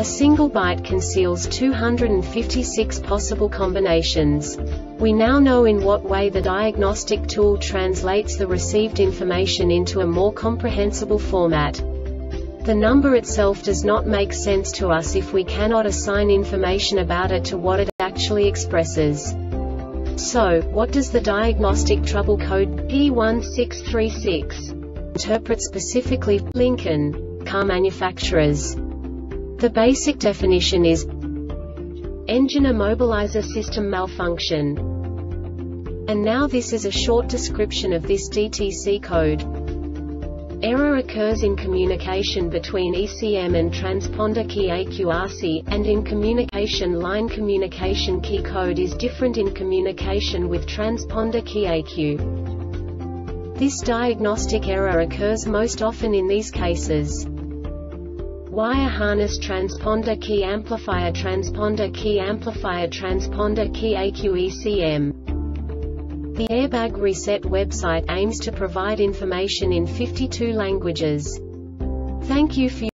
A single byte conceals 256 possible combinations. We now know in what way the diagnostic tool translates the received information into a more comprehensible format. The number itself does not make sense to us if we cannot assign information about it to what it actually expresses. So, what does the diagnostic trouble code P1636 interpret specifically for Lincoln car manufacturers? The basic definition is engine immobilizer system malfunction. And now this is a short description of this DTC code. Error occurs in communication between ECM and transponder key AQRC, and in communication line. Communication key code is different in communication with transponder key AQ. This diagnostic error occurs most often in these cases: wire harness transponder key amplifier, transponder key amplifier, transponder key AQECM. The Airbag Reset website aims to provide information in 52 languages. Thank you for your